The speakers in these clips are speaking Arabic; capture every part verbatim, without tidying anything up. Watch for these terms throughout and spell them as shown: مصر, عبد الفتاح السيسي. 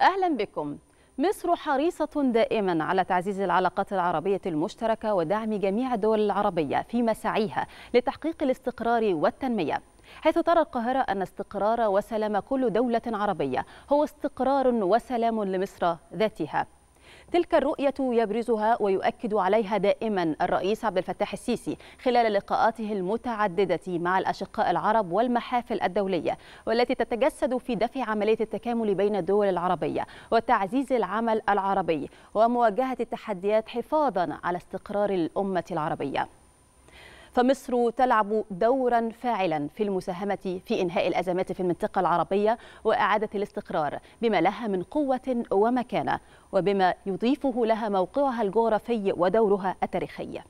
أهلا بكم. مصر حريصة دائما على تعزيز العلاقات العربية المشتركة ودعم جميع الدول العربية في مساعيها لتحقيق الاستقرار والتنمية، حيث ترى القاهرة أن استقرار وسلام كل دولة عربية هو استقرار وسلام لمصر ذاتها. تلك الرؤية يبرزها ويؤكد عليها دائما الرئيس عبد الفتاح السيسي خلال لقاءاته المتعددة مع الأشقاء العرب والمحافل الدولية، والتي تتجسد في دفع عملية التكامل بين الدول العربية وتعزيز العمل العربي ومواجهة التحديات حفاظا على استقرار الأمة العربية. فمصر تلعب دورا فاعلا في المساهمة في إنهاء الأزمات في المنطقة العربية وإعادة الاستقرار بما لها من قوة ومكانة، وبما يضيفه لها موقعها الجغرافي ودورها التاريخي.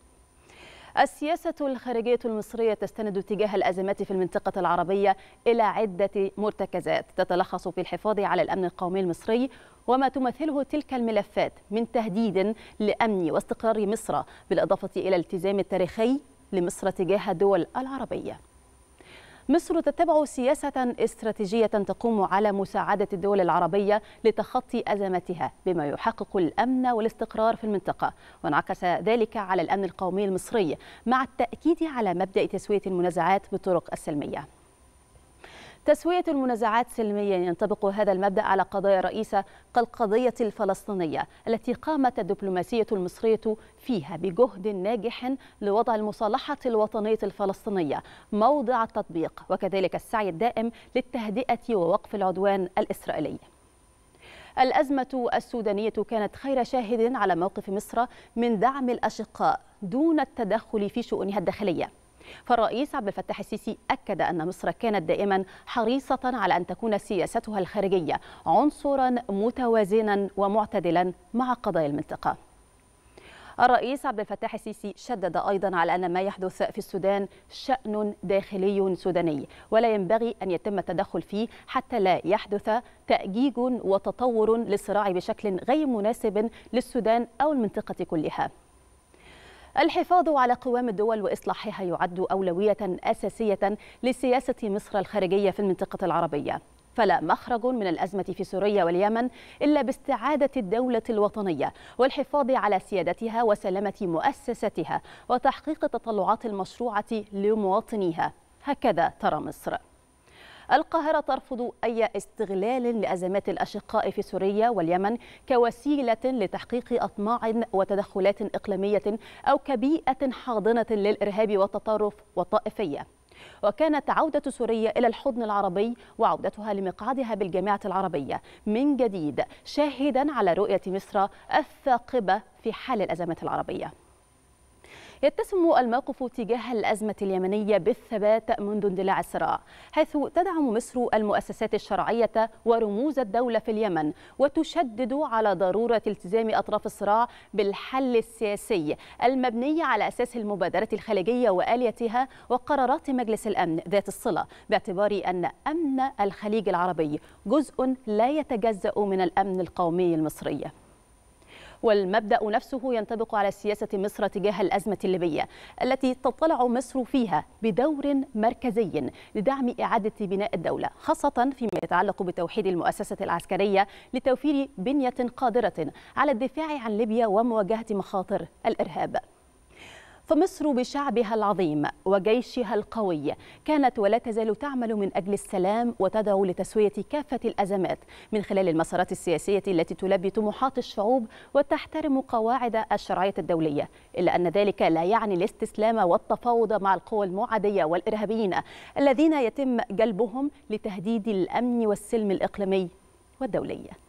السياسة الخارجية المصرية تستند تجاه الأزمات في المنطقة العربية إلى عدة مرتكزات تتلخص في الحفاظ على الأمن القومي المصري وما تمثله تلك الملفات من تهديد لأمن واستقرار مصر، بالإضافة إلى الالتزام التاريخي لمصر تجاه الدول العربية. مصر تتبع سياسة استراتيجية تقوم على مساعدة الدول العربية لتخطي أزماتها بما يحقق الأمن والاستقرار في المنطقة، وانعكس ذلك على الأمن القومي المصري مع التأكيد على مبدأ تسوية المنازعات بالطرق السلمية. تسوية المنازعات سلميا ينطبق هذا المبدأ على قضايا رئيسة كالقضية الفلسطينية التي قامت الدبلوماسية المصرية فيها بجهد ناجح لوضع المصالحة الوطنية الفلسطينية موضع التطبيق، وكذلك السعي الدائم للتهدئة ووقف العدوان الإسرائيلي. الأزمة السودانية كانت خير شاهد على موقف مصر من دعم الأشقاء دون التدخل في شؤونها الداخلية، فالرئيس عبد الفتاح السيسي أكد أن مصر كانت دائما حريصة على أن تكون سياستها الخارجية عنصرا متوازنا ومعتدلا مع قضايا المنطقة. الرئيس عبد الفتاح السيسي شدد أيضا على أن ما يحدث في السودان شأن داخلي سوداني ولا ينبغي أن يتم التدخل فيه حتى لا يحدث تأجيج وتطور للصراع بشكل غير مناسب للسودان أو المنطقة كلها. الحفاظ على قوام الدول وإصلاحها يعد أولوية أساسية لسياسة مصر الخارجية في المنطقة العربية، فلا مخرج من الأزمة في سوريا واليمن إلا باستعادة الدولة الوطنية والحفاظ على سيادتها وسلامة مؤسساتها وتحقيق التطلعات المشروعة لمواطنيها، هكذا ترى مصر. القاهرة ترفض أي استغلال لأزمات الأشقاء في سوريا واليمن كوسيلة لتحقيق أطماع وتدخلات إقليمية أو كبيئة حاضنة للإرهاب والتطرف والطائفية. وكانت عودة سوريا إلى الحضن العربي وعودتها لمقعدها بالجامعة العربية من جديد شاهدا على رؤية مصر الثاقبة في حل الأزمات العربية. يتسم الموقف تجاه الأزمة اليمنية بالثبات منذ اندلاع الصراع، حيث تدعم مصر المؤسسات الشرعية ورموز الدولة في اليمن وتشدد على ضرورة التزام أطراف الصراع بالحل السياسي المبني على أساس المبادرة الخليجية وآليتها وقرارات مجلس الأمن ذات الصلة، باعتبار أن أمن الخليج العربي جزء لا يتجزأ من الأمن القومي المصري. والمبدأ نفسه ينطبق على سياسة مصر تجاه الأزمة الليبية التي تطلع مصر فيها بدور مركزي لدعم إعادة بناء الدولة، خاصة فيما يتعلق بتوحيد المؤسسة العسكرية لتوفير بنية قادرة على الدفاع عن ليبيا ومواجهة مخاطر الإرهاب. فمصر بشعبها العظيم وجيشها القوي كانت ولا تزال تعمل من أجل السلام وتدعو لتسوية كافة الأزمات من خلال المسارات السياسية التي تلبي طموحات الشعوب وتحترم قواعد الشرعية الدولية، إلا أن ذلك لا يعني الاستسلام والتفاوض مع القوى المعادية والإرهابيين الذين يتم جلبهم لتهديد الأمن والسلم الإقليمي والدولي.